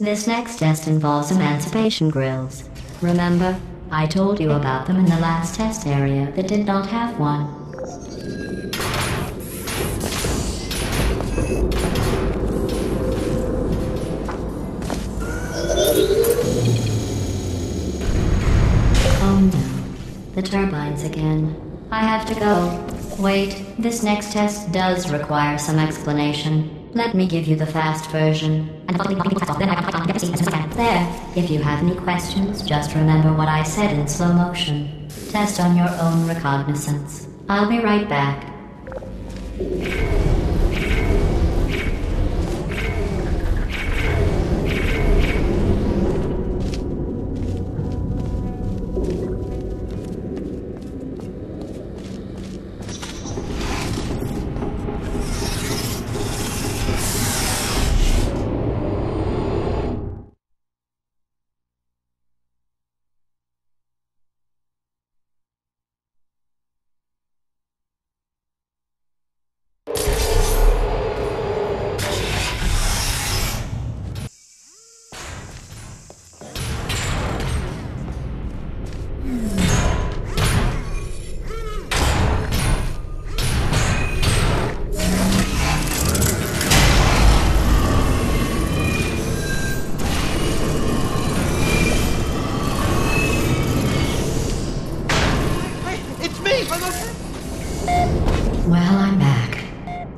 This next test involves emancipation grills. Remember, I told you about them in the last test area that did not have one. Oh no, the turbines again. I have to go. Wait, this next test does require some explanation. Let me give you the fast version. There, if you have any questions, just remember what I said in slow motion. Test on your own recognizance. I'll be right back.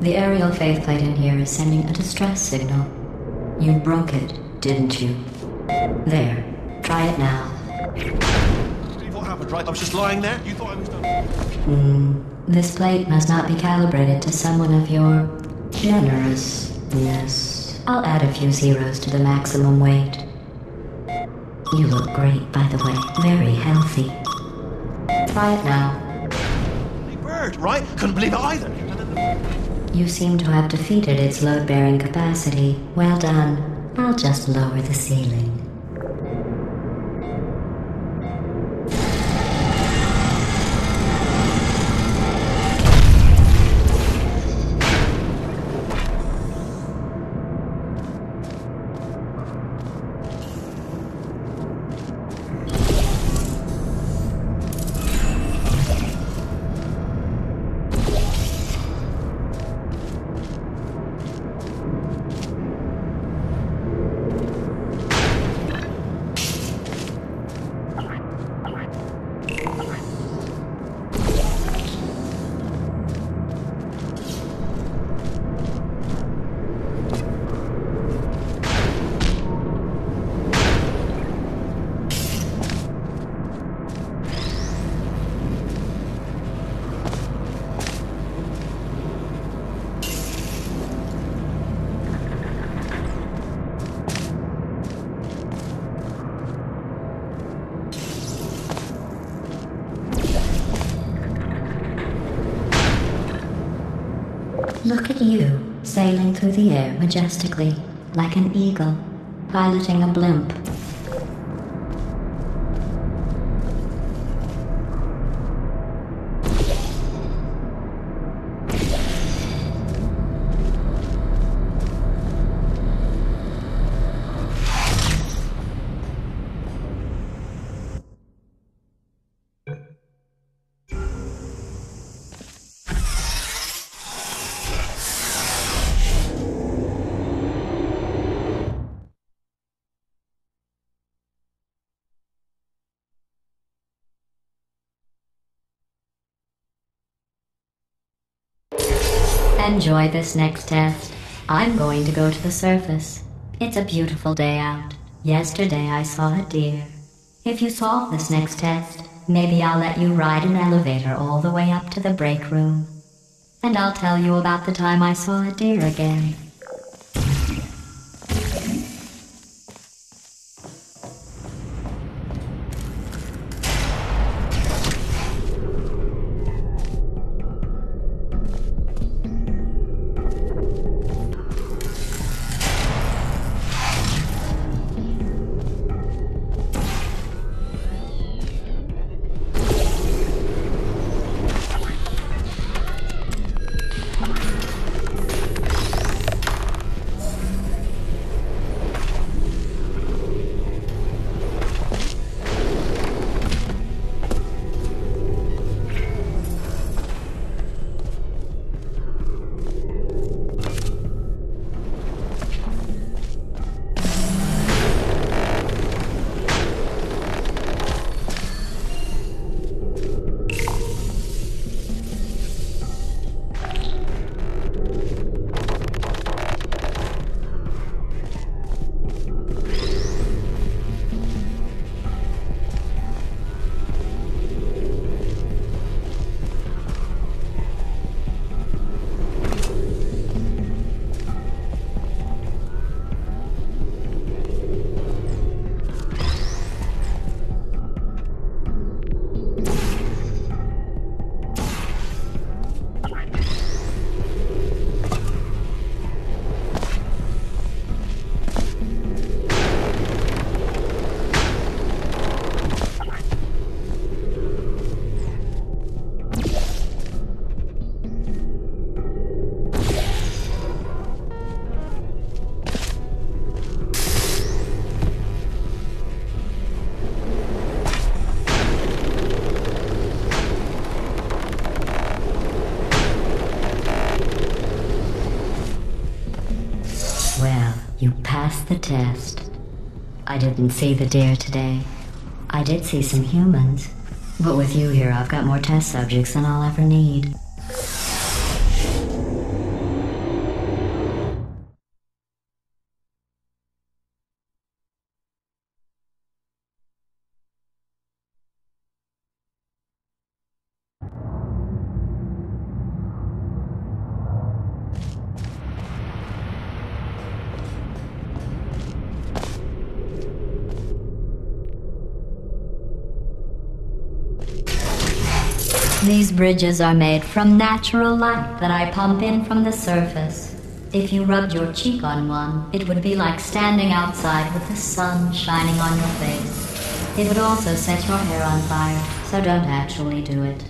The aerial faceplate in here is sending a distress signal. You broke it, didn't you? There. Try it now. What happened, right? I was just lying there? You thought I was done? This plate must not be calibrated to someone of your generousness. I'll add a few zeros to the maximum weight. You look great, by the way. Very healthy. Try it now. Hey, bird, right? Couldn't believe it either. You seem to have defeated its load-bearing capacity. Well done. I'll just lower the ceiling. Look at you, sailing through the air majestically, like an eagle, piloting a blimp. Enjoy this next test. I'm going to go to the surface. It's a beautiful day out. Yesterday I saw a deer. If you solve this next test, maybe I'll let you ride an elevator all the way up to the break room. And I'll tell you about the time I saw a deer again. passed the test. I didn't see the deer today. I did see some humans. But with you here, I've got more test subjects than I'll ever need. These bridges are made from natural light that I pump in from the surface. If you rubbed your cheek on one, it would be like standing outside with the sun shining on your face. It would also set your hair on fire, so don't actually do it.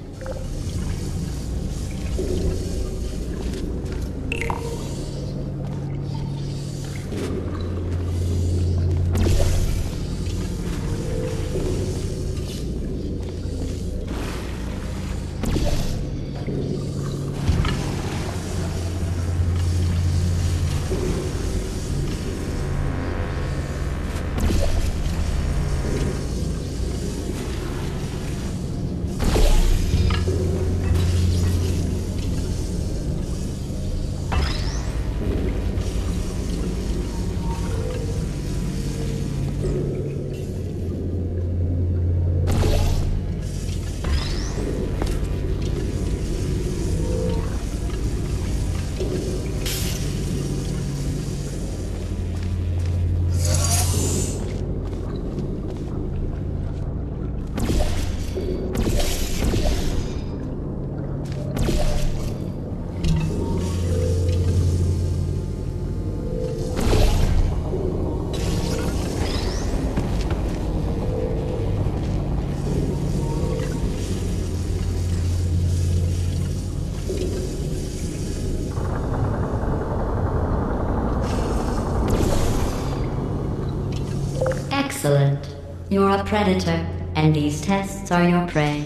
Excellent. You're a predator, and these tests are your prey.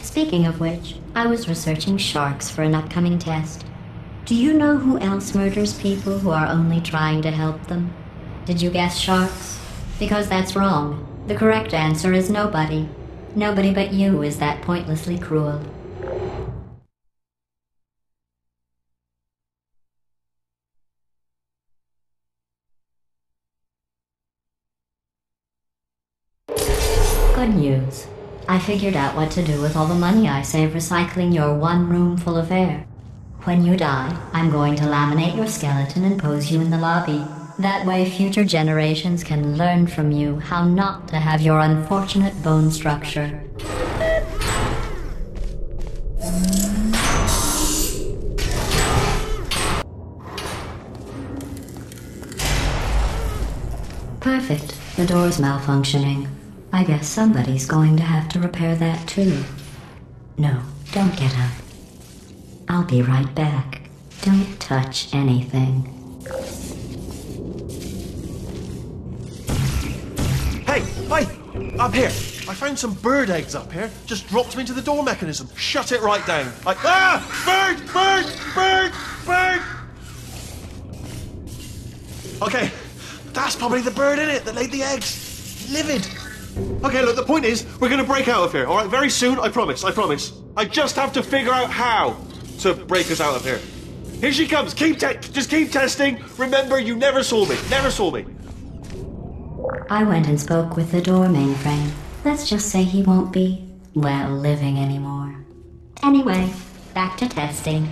Speaking of which, I was researching sharks for an upcoming test. Do you know who else murders people who are only trying to help them? Did you guess sharks? Because that's wrong. The correct answer is nobody. Nobody but you is that pointlessly cruel. Good news. I figured out what to do with all the money I save recycling your one room full of air. When you die, I'm going to laminate your skeleton and pose you in the lobby. That way future generations can learn from you how not to have your unfortunate bone structure. Perfect. The door's malfunctioning. I guess somebody's going to have to repair that too. No, don't get up. I'll be right back. Don't touch anything. Hey, hey! Up here! I found some bird eggs up here. Just dropped them into the door mechanism. Shut it right down. Like, ah! Bird! Bird! Bird! Bird! Okay, that's probably the bird in it that laid the eggs. Livid! Okay, look, the point is, we're gonna break out of here, alright? Very soon, I promise, I promise. I just have to figure out how to break us out of here. Here she comes, just keep testing. Remember, you never saw me, never saw me. I went and spoke with the door mainframe. Let's just say he won't be, well, living anymore. Anyway, back to testing.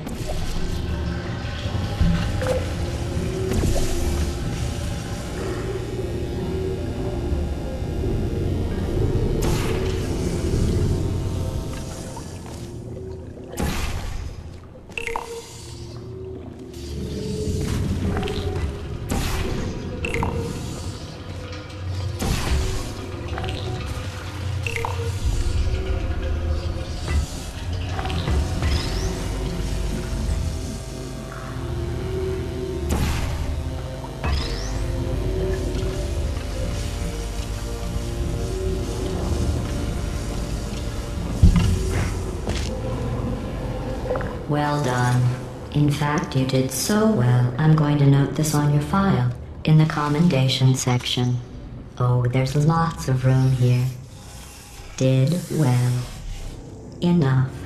Well done. In fact, you did so well, I'm going to note this on your file. in the commendation section. Oh, there's lots of room here. Did well. Enough.